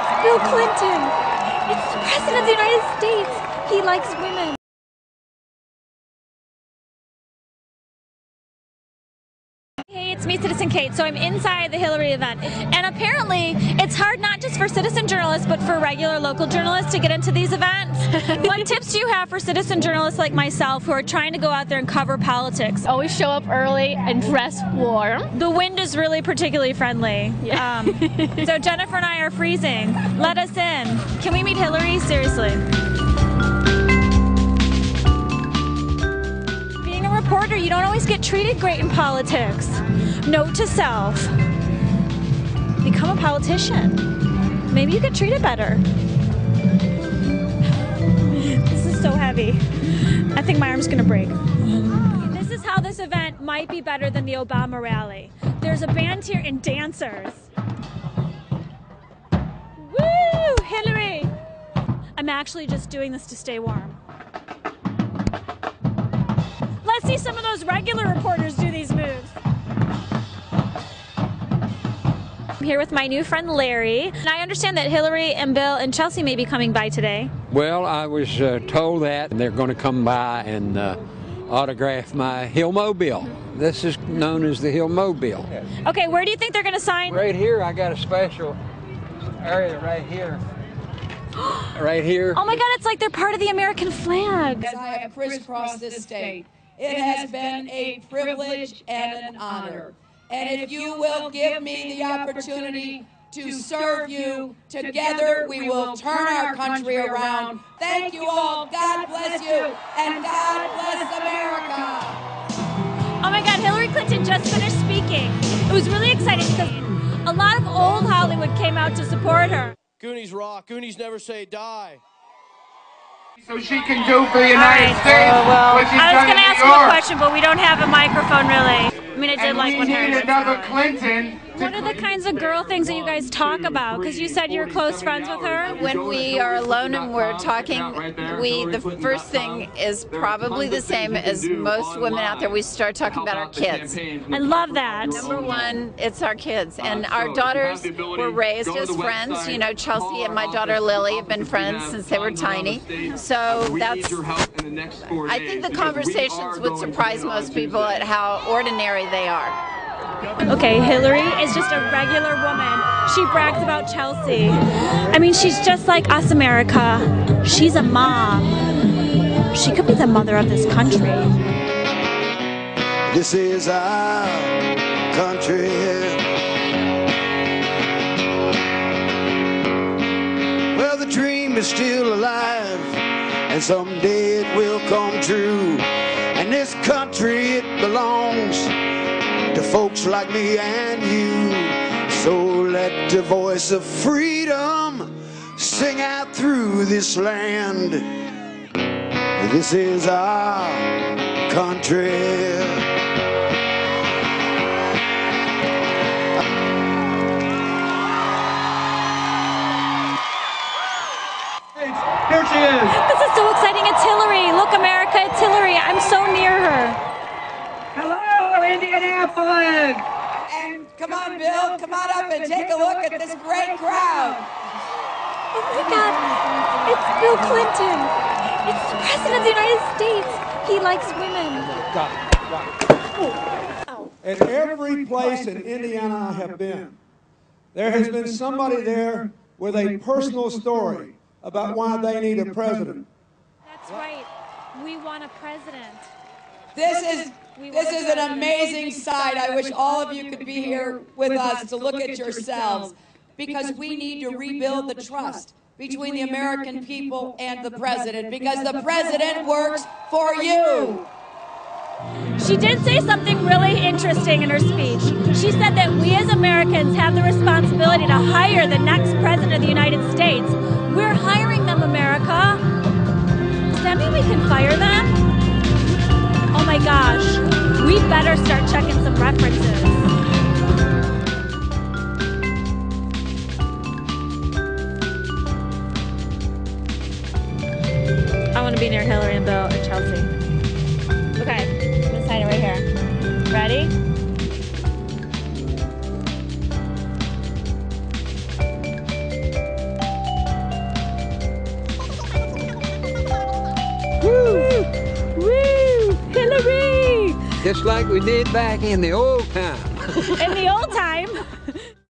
It's Bill Clinton. It's the President of the United States. He likes women. Hey, it's me, Citizen Kate. So I'm inside the Hillary event, and apparently it's hard not just for citizen journalists but for regular local journalists to get into these events. What tips do you have for citizen journalists like myself who are trying to go out there and cover politics? Always show up early and dress warm. The wind is really particularly friendly. Yeah. So Jennifer and I are freezing. Let us in. Can we meet Hillary? Seriously. Reporter, you don't always get treated great in politics. Note to self, become a politician. Maybe you get treated better. This is so heavy. I think my arm's gonna break. This is how this event might be better than the Obama rally. There's a band here and dancers. Woo, Hillary! I'm actually just doing this to stay warm. Let's see some of those regular reporters do these moves. I'm here with my new friend Larry, and I understand that Hillary and Bill and Chelsea may be coming by today. Well, I was told that they're going to come by and autograph my Hillmobile. This is known as the Hillmobile. Okay, where do you think they're going to sign? Right here. I got a special area right here. Right here. Oh my God, it's like they're part of the American flag. As I have crisscrossed this state, it has been a privilege and an honor. And if you will give me the opportunity to serve you, together we will turn our country around. Thank you all. God bless you. And God bless America. Oh my God, Hillary Clinton just finished speaking. It was really exciting because a lot of old Hollywood came out to support her. Goonies rock. Goonies never say die. So she can do for the United States. Well, I was going to ask you a question, but we don't have a microphone really. I mean, I did like when Hillary did another Clinton. What are the kinds of girl things that you guys talk about? Because you said you're close friends with her. When we are alone and we're talking, the first thing is probably the same as most women out there. We start talking about our kids. I love that. Number one, it's our kids. And our daughters were raised as friends. You know, Chelsea and my daughter Lily have been friends since they were tiny. So that's, I think the conversations would surprise most people at how ordinary they are. Okay, Hillary is just a regular woman. She brags about Chelsea. I mean, she's just like us, America. She's a mom. She could be the mother of this country. This is our country. Well, the dream is still alive, and someday it will come true. And this country, it belongs to folks like me and you. So let the voice of freedom sing out through this land. This is our country. Here she is. This is so exciting. It's Hillary. Look, America, it's Hillary. I'm so near her. Indianapolis! And come on, Bill, come on up and take a look at this great crowd. Oh my God, it's Bill Clinton. It's the President of the United States. He likes women. Oh. At every place in Indiana I have been, there has been somebody there with a personal story about why they need a president. That's right. We want a president. This is an amazing sight. I wish all of you could be here with us to look at yourselves, because we need to rebuild the trust between the American people and the president, because the president works for you. She did say something really interesting in her speech. She said that we as Americans have the responsibility to hire the next president of the United States. We're hiring them, America. Does that mean we can fire them? Oh my gosh, we better start checking some references. I want to be near Hillary and Bill and Chelsea. Okay, I'm going to sign it right here. Ready? just like we did back in the old time. In the old time?